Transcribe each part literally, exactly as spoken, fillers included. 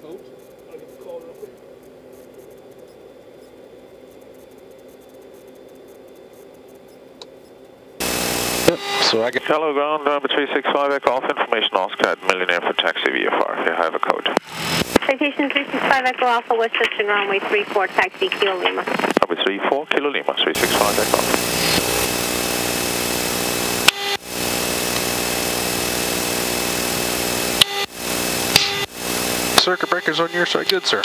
coat. I'll get the coat real quick. Yep, so I get hello, ground number three six five, echo off, information Oscar at Millionaire for taxi V F R. Here I have a code. Citation three six five, echo alpha, Westchester runway three four, taxi Kilo Lima. Runway three four, Kilo Lima, three six five, echo alpha. Circuit breakers on your side, good sir.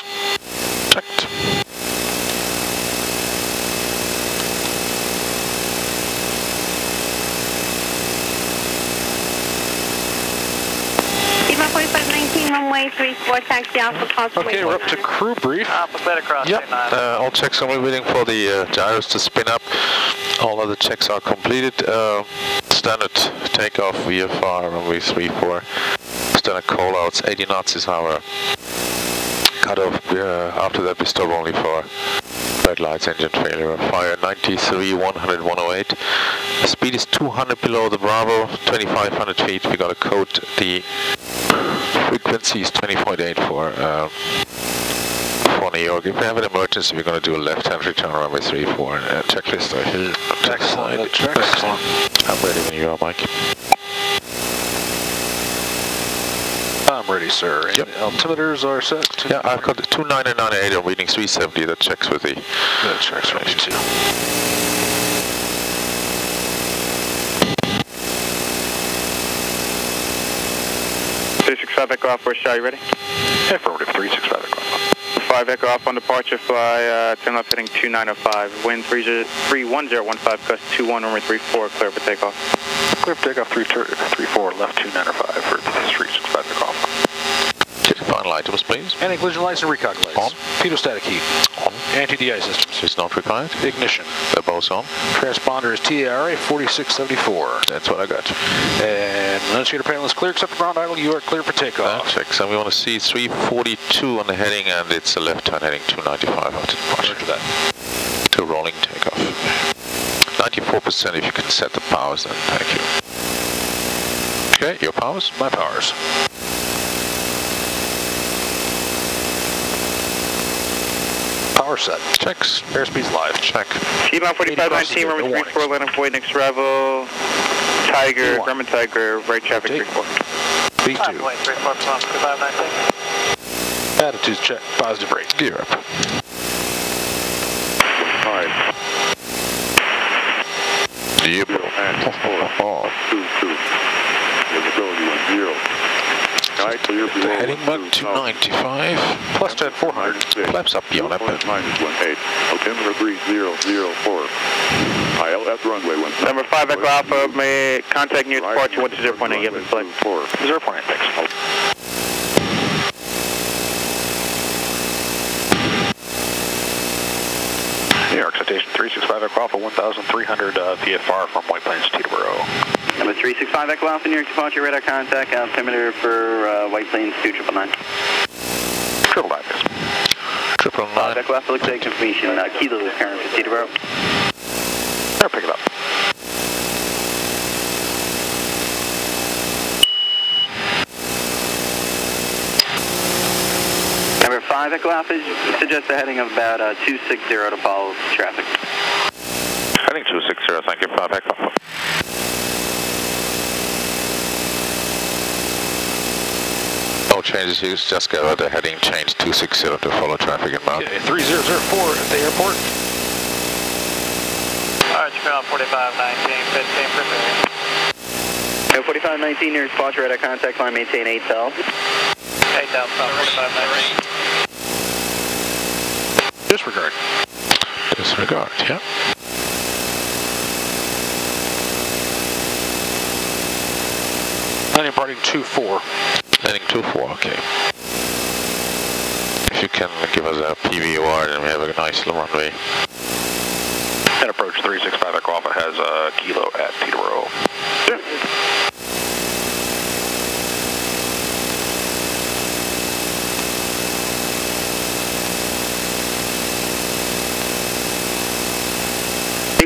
Checked. Lima forty-five nineteen, runway three four, taxi Alpha Cross. Okay, we're up to crew brief. Alpha Beta Cross. Yep. Uh, all checks only waiting for the uh, gyros to spin up. All other checks are completed. Uh, standard takeoff V F R runway three four. Standard callouts, eighty knots is our cutoff. Uh, after that, we stop only for red lights, engine failure, fire ninety-three, one hundred, one oh eight. The speed is two hundred below the Bravo, twenty-five hundred feet. We got a code. The frequency is twenty point eight for, uh, for New York. If we have an emergency, we're going to do a left-hand return runway three four. Uh, checklist or hill. Excellent. Excellent. I'm ready when you are, Mike. I'm ready, sir. Yep. Altimeters are set. To yeah, I've got the two ninety, ninety-eight on reading three seventy. That checks with the. That checks with you too. three six five echo off, West Shy, you ready? Affirmative, three six five echo off. five echo off on departure, fly uh, turn left heading two nine oh five, wind three ten, fifteen, gust two one, runway three four, clear for takeoff. Clear for takeoff three four, left two nine oh five for three six five echo off. Check final items, please. Anti-collision lights and recog lights. On. Pedostatic heat. On. Anti-D I systems. It's not required. Ignition. They're both on. Transponder is T A R A forty-six seventy-four. That's what I got. And annunciator panel is clear except ground idle. You are clear for takeoff. Checks. And we want to see three forty-two on the heading, and it's a left-hand heading two ninety-five. Roger that. To rolling takeoff. ninety-four percent if you can set the powers, then thank you. Okay, your powers? My powers. Power set. Checks. Airspeed's live. Check. T-Mount forty-five nineteen, runway three four, land and void, next travel. Tiger, Grumman Tiger, right traffic three four. B two. forty-five nineteen. Attitude check. Positive rate. Gear up. Alright. Yep. Alright, clear for heading back two ninety-five, plus ten four hundred, flaps up beyond that. minus one eight, altimeter three zero zero four, I L F runway one. Number five, echo alpha, may contact near departure, what's the zero point eight? Yep, it's like zero point eight, thanks. New York, citation three six five Echo Alpha, one thousand three hundred uh, V F R from White Plains, Teterboro. Number three six five Echo Alpha, New York, departure, radar contact, altimeter for uh, White Plains, two nine nine nine. Triple nine, yes. Triple nine. Echo Alpha, looks like information, uh, Kilo is current for Teterboro. I'll pick it up. five Echo Alpha suggests a heading of about uh, two sixty to follow traffic. Heading two sixty, thank you, five Echo Alpha. No changes used, just got the heading change two sixty to follow traffic inbound. Okay, three zero zero four at the airport. Arch ground forty-five nineteen, fifteen for no, forty-five nineteen, near spot, radar contact line, maintain eight L. eight L, forty-five nineteen. Disregard. Disregard, yeah. Landing parting two four. Landing two four, okay. If you can give us a P V O R, then we have a nice little runway. And approach three six five Echo Alpha has a kilo at Teterboro. Yeah.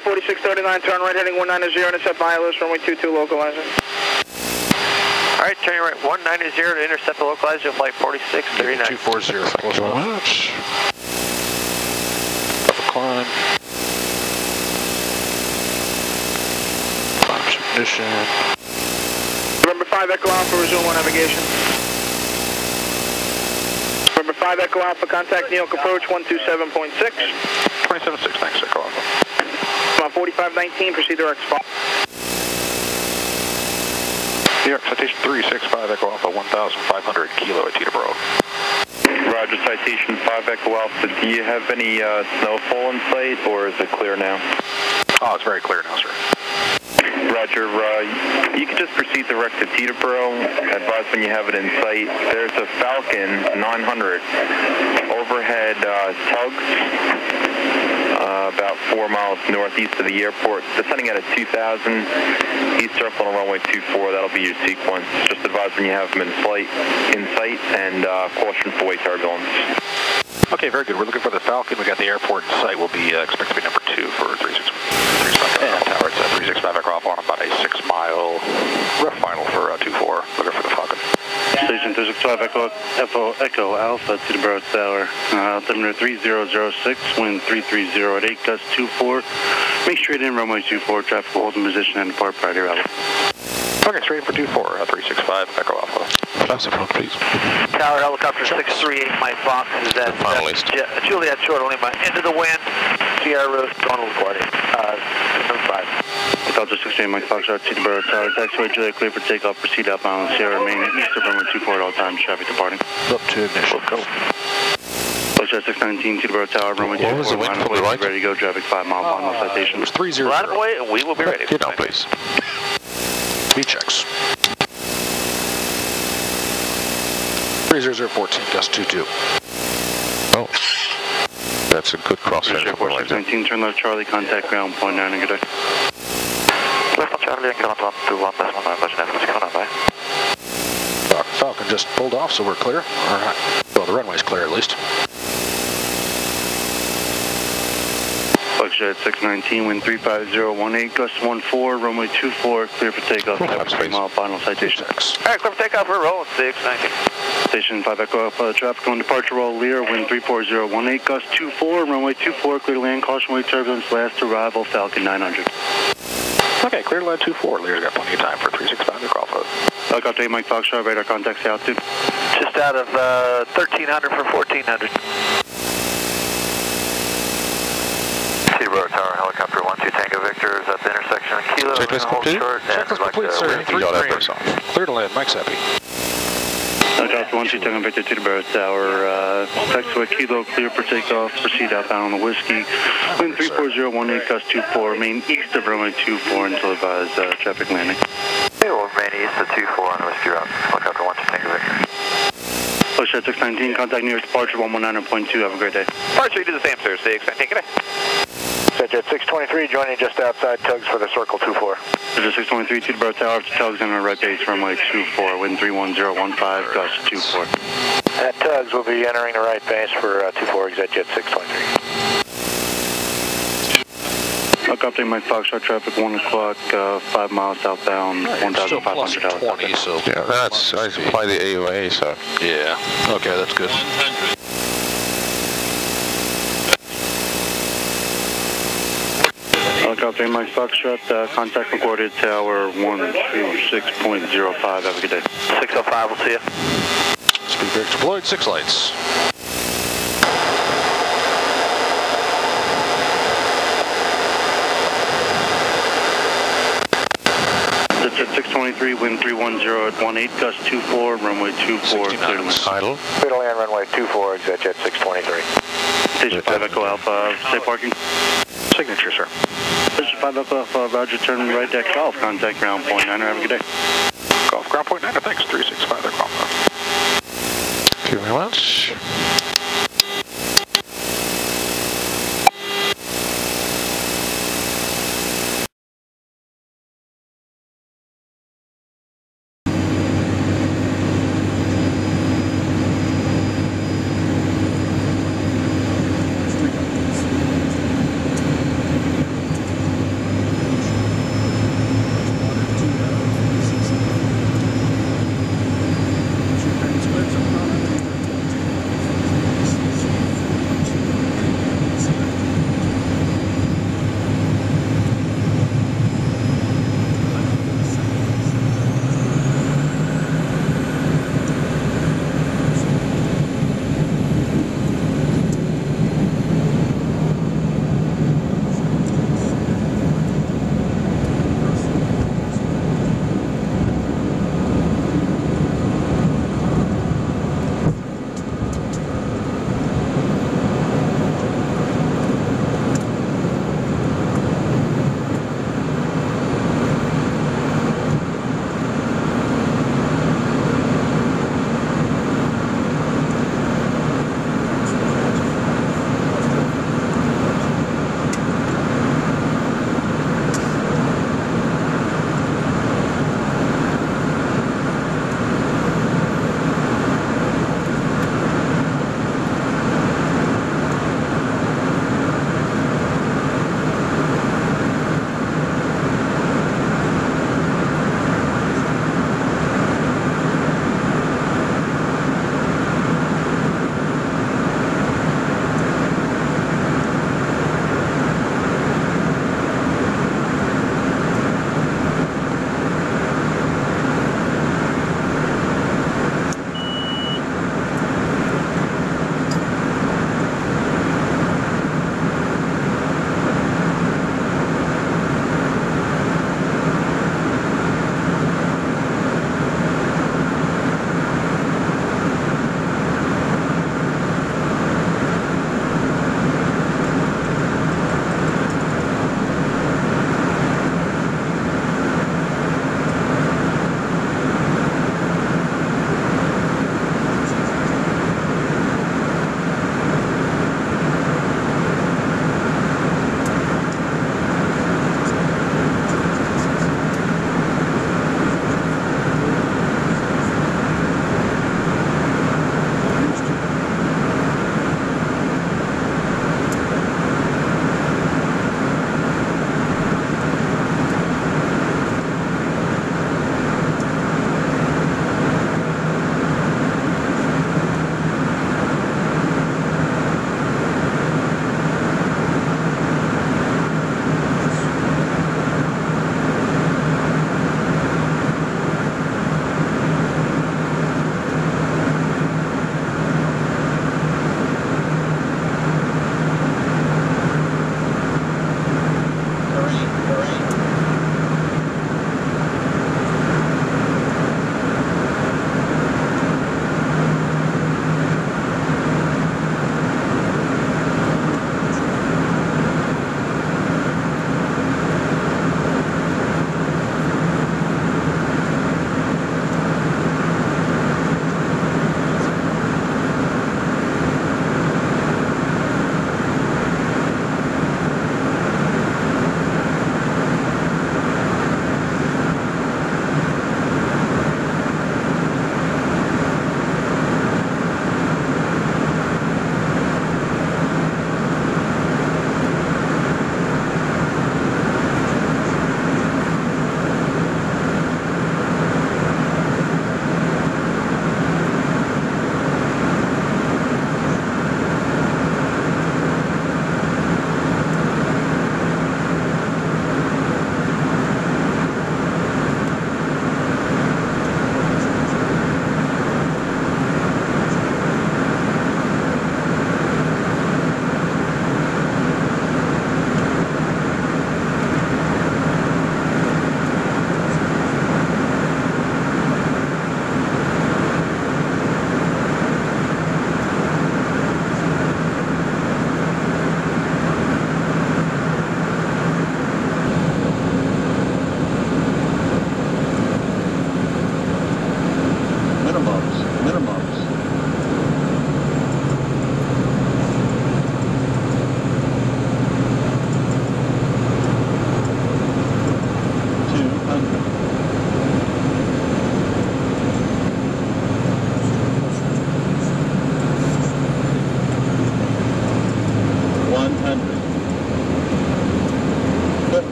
forty-six thirty-nine, turn right heading one ninety, intercept I L S, runway two two, localizer. Alright, turn your right one ninety to intercept the localizer of flight forty-six thirty-nine. two forty, thank you very much. Upper climb. Climb ignition. Number five Echo Alpha, resume one navigation. Number five Echo Alpha, contact Neoak approach one two seven point six. twenty-seven point six, thanks Echo Alpha. On forty-five nineteen, proceed to direct spot. New York, Citation three six five Echo Alpha, one thousand five hundred kilo at Teterboro. Roger, Citation five Echo Alpha, do you have any uh, snowfall in sight, or is it clear now? Oh, it's very clear now, sir. Roger, uh, you can just proceed direct to Teterboro. Advise when you have it in sight. There's a Falcon nine hundred overhead uh, tugs. Uh, about four miles northeast of the airport, descending at a two thousand, he's circling runway two four, that'll be your sequence. Just advise when you have him in flight, in sight, and uh, caution for wake turbulence. Okay, very good. We're looking for the Falcon. We got the airport in sight. We'll be uh, expected to be number two for three six five yeah. Tower. It's uh, three six five Echo Alpha on about a six mile rough final for uh, two four. Looking for the Falcon. Station three six five Echo, Echo Alpha to the Teterboro Tower. Uh, altimeter three zero zero six, wind three three zero at eight, gust two four. Make straight in runway two four, traffic will hold in position and depart prior to arrival. Okay, straight in for two four, uh, three six five Echo Alpha. Flaps approach, please. Tower helicopter six three eight, Mike Fox is at uh, Juliet Short, only my end of the wind, Sierra Rose, Donald Guardian, uh, number five. Delta six eight, Mike Fox, out to Teterboro Tower. Taxiway Julia, clear for takeoff. Proceed outbound on Sierra, remain at east of runway two four at all times. Traffic departing. Up to ignition. Go. Delta six nineteen, Teterboro Tower, runway two four. What was the wind for the right? Ready to go. Traffic five mile final uh, citation. It was three zero. Runway, and we will be ready. Get down, please. V checks. three zero zero fourteen, gust two two. Oh. That's a good crosshair. six nineteen, turn left Charlie, contact ground, point nine, and good day. Falcon just pulled off, so we're clear. All right. Well, the runway's clear at least. Foxjet six nineteen, wind three five zero one eight, gust one four, runway two four, clear for takeoff. three mile final citation. All right, clear for takeoff. We're rolling six nineteen. Station five Echo Alpha, traffic on departure roll. Lear, wind three four zero one eight, gust two four, runway two four, clear to land. Caution wake turbulence. Last arrival, Falcon nine hundred. Okay, clear to land two four. Lear's got plenty of time for three six five Echo Alpha. Helicopter eight, Mike Fox, radar contacts altitude. Just out of uh, thirteen hundred for fourteen hundred. Teterboro Tower, helicopter one two Tango Victor is at the intersection of Kilo. Checklist complete. Checklist complete, sir. three three. Clear to land, Mike's happy. Helicopter one two Tango Victor to Teterboro Tower. Uh, taxiway Kilo, clear for takeoff. Proceed outbound on the Whiskey. Wind three four zero one eight, gust two four, remain east of runway two four until advised uh, traffic landing. It will remain east of two four on the Whiskey route. Helicopter one two Tango Victor. Foxjet six nineteen, contact New York departure one one nine point two, have a great day. Departure, do the same, sir. six nineteen, good day. Jet six twenty-three, joining just outside tugs for the circle two four. Jet six twenty-three, Teterboro Tower, tugs on the right base runway two four, wind three one zero one five, gust two four. At tugs, we'll be entering the right base for uh, two four, exit jet six twenty-three. Helicopter Mike Fox, traffic one o'clock, uh, five miles southbound, right, one thousand five hundred out. twenty, so yeah, that's, I apply the A O A, so. Yeah, okay, that's good. Helicopter Mike Fox, uh, contact recorded tower one two six point zero five, have a good day. six oh five, we'll see you. Speedbreak deployed, six lights. six twenty-three, wind three one zero at one eight, gust two four, runway two four, clear to land. Idle. Clear to land, runway two four, exit jet six twenty-three. Station five Echo Alpha, safe parking. Signature, sir. Station five Echo Alpha, roger, turn right deck golf, contact ground point niner, have a good day. Golf, ground point niner, thanks, three six five Echo Alpha. Thank you very much.